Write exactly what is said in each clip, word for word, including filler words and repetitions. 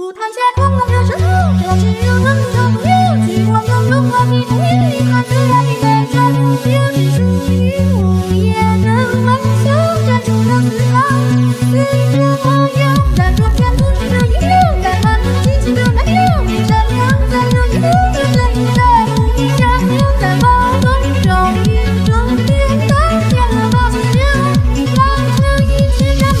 舞台下空荡的时候，我只有这么多朋友，聚光灯中画你的脸，一看自然你在这不朽，只属于我夜的梦想，站出了自豪，随着模样，在装扮不羁的音乐，改换了激情的脉动，你闪亮在热烈的歌声里的不一样，在暴风骤雨中变得变了貌样，让这一切证明我的。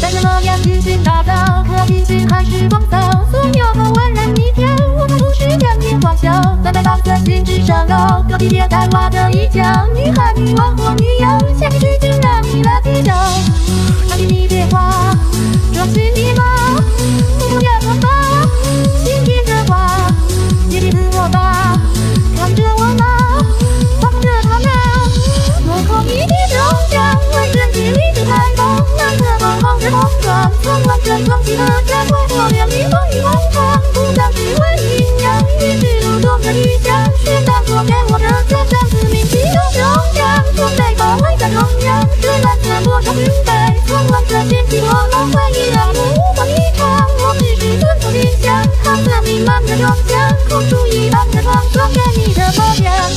带着模样自信打造，可比星汉时光早，所有都温然一天，我们不是两眼光笑，在白茫的心之上高，高低跌在我的一角，女孩你我我你有，下个世纪让你来提手，那你你别慌，装起你吧，不要慌吧，心听着话，也别自我吧，看着我吧，放着他们，落空一地钟响，为自己立志开放，蓝色光芒着红光，灿烂着光辉的家国，我愿你风雨同闯，不当只为营养，一直流动着理想，是当作给我的家乡子民集中中央，装备保卫在中央，是蓝色波长云北，灿烂着掀起我梦幻一样的无法一场，我只是遵从理想，汉色弥漫着装腔，空树一般的光，装着你的模样。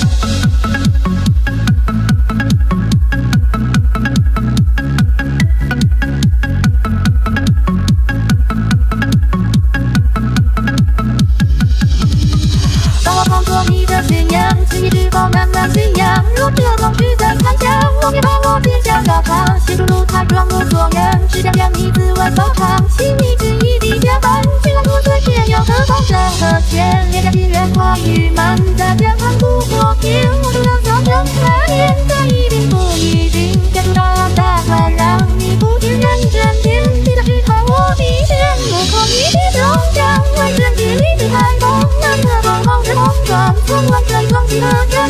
慢慢驯养，若这光是在残响，我便把我变向高唱，协助露台装作所人，只想让你自外包场，心里只一滴加班，虽然破碎却有何妨？山和泉，廉价金元化雨漫，大江看不过平，我独让小城来练，但一定不一定，该出答案大快让你不停认真听，你的指导我必须，落空一地钟响，为自己立志开放，蓝色光芒着红光，灿烂着光辉的。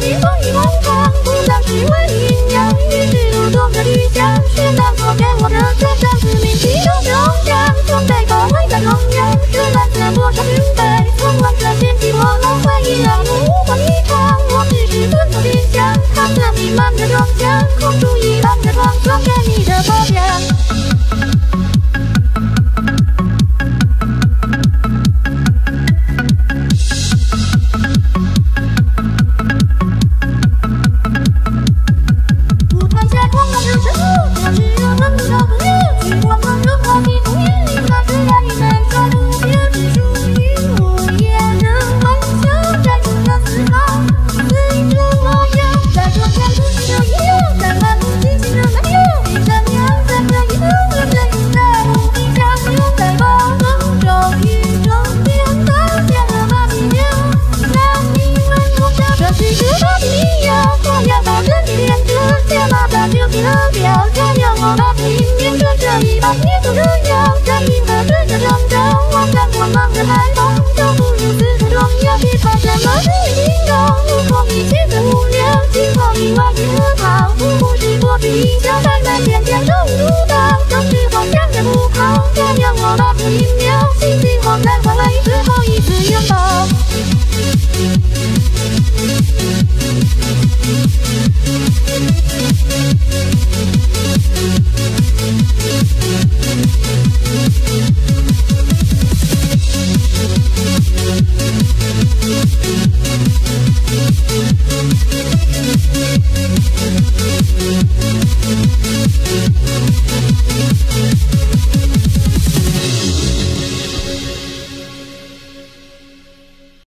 你风雨同闯，不当只为营养，一直流动着理想，是当作给我的家乡子民集中中央，装备保卫在中央，是蓝色波长云北，灿烂着掀起我梦幻一样的无法一场，我只是遵从理想，汉色弥漫着装腔，空竹一般的光，装着你的模样。 We'll be right back.